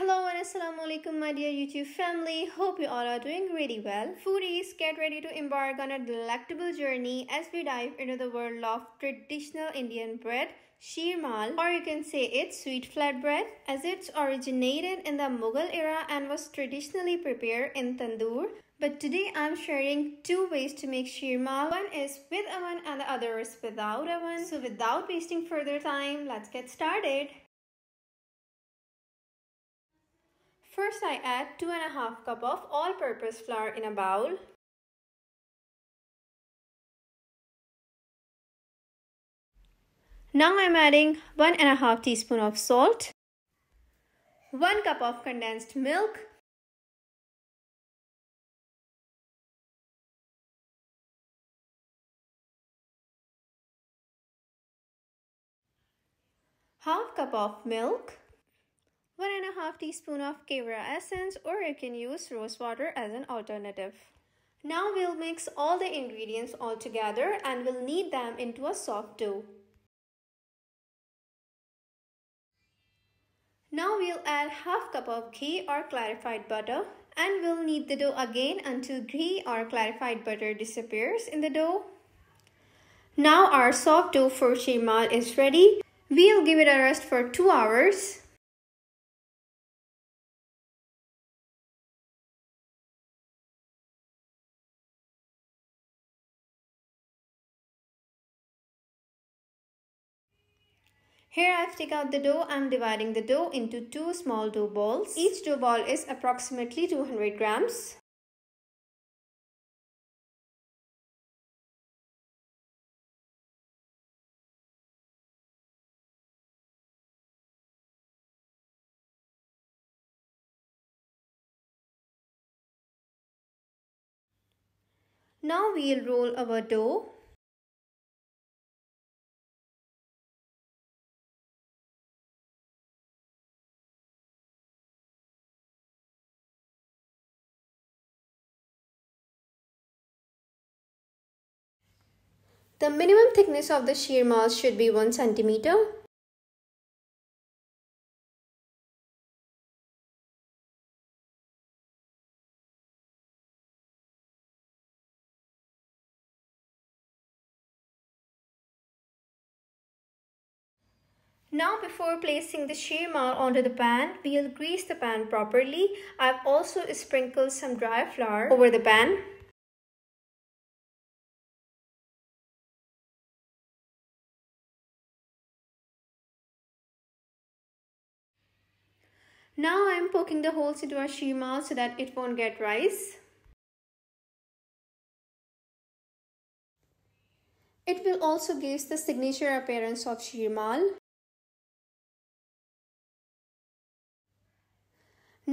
Hello and assalamu alaikum, my dear YouTube family. Hope you all are doing really well. Foodies, get ready to embark on a delectable journey as we dive into the world of traditional Indian bread, Sheermal, or you can say it's sweet flatbread, as it's originated in the Mughal era and was traditionally prepared in tandoor. But today I'm sharing two ways to make Sheermal. One is with oven and the other is without oven. So without wasting further time, let's get started. First, I add 2.5 cup of all-purpose flour in a bowl. Now I'm adding 1.5 teaspoon of salt, 1 cup of condensed milk, 1/2 cup of milk, 1.5 teaspoon of kewra essence, or you can use rose water as an alternative. Now we'll mix all the ingredients all together and we'll knead them into a soft dough. Now we'll add 1/2 cup of ghee or clarified butter and we'll knead the dough again until ghee or clarified butter disappears in the dough. Now our soft dough for Sheermal is ready. We'll give it a rest for 2 hours. Here I've taken out the dough. I'm dividing the dough into 2 small dough balls. Each dough ball is approximately 200 grams. Now we'll roll our dough. The minimum thickness of the Sheermal should be 1 cm. Now before placing the Sheermal onto the pan, we'll grease the pan properly. I've also sprinkled some dry flour over the pan. Now I'm poking the holes into our Sheermal so that it won't get rice. It will also give the signature appearance of Sheermal.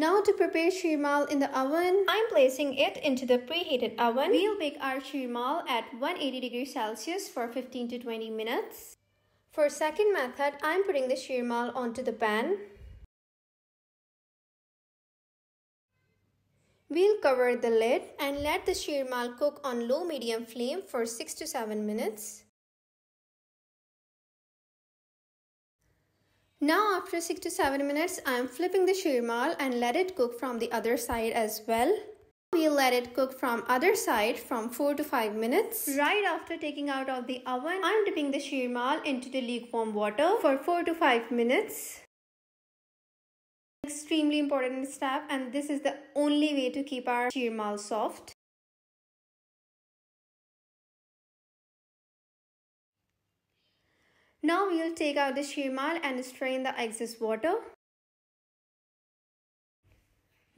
Now to prepare Sheermal in the oven, I'm placing it into the preheated oven. We'll bake our Sheermal at 180 degrees Celsius for 15 to 20 minutes. For second method, I'm putting the Sheermal onto the pan. We'll cover the lid and let the Sheermal cook on low-medium flame for 6 to 7 minutes. Now after 6 to 7 minutes, I am flipping the Sheermal and let it cook from the other side as well. We'll let it cook from other side from 4 to 5 minutes. Right after taking out of the oven, I'm dipping the Sheermal into the lukewarm water for 4 to 5 minutes. Extremely important step, and this is the only way to keep our Sheermal soft. Now we'll take out the Sheermal and strain the excess water.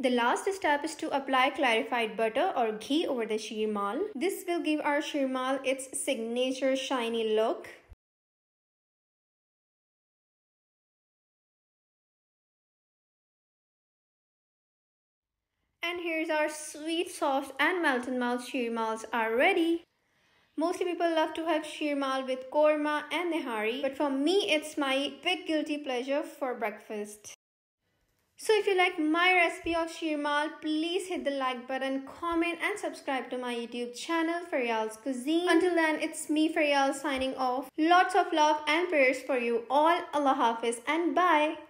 The last step is to apply clarified butter or ghee over the Sheermal. This will give our Sheermal its signature shiny look. And here's our sweet, soft and melt-in-mouth Sheermals are ready. Mostly people love to have Sheermal with korma and nehari, but for me it's my big guilty pleasure for breakfast. So if you like my recipe of Sheermal, please hit the like button, comment and subscribe to my YouTube channel Faryal's Cuisine. Until then, it's me Faryal signing off. Lots of love and prayers for you all. Allah Hafiz and bye.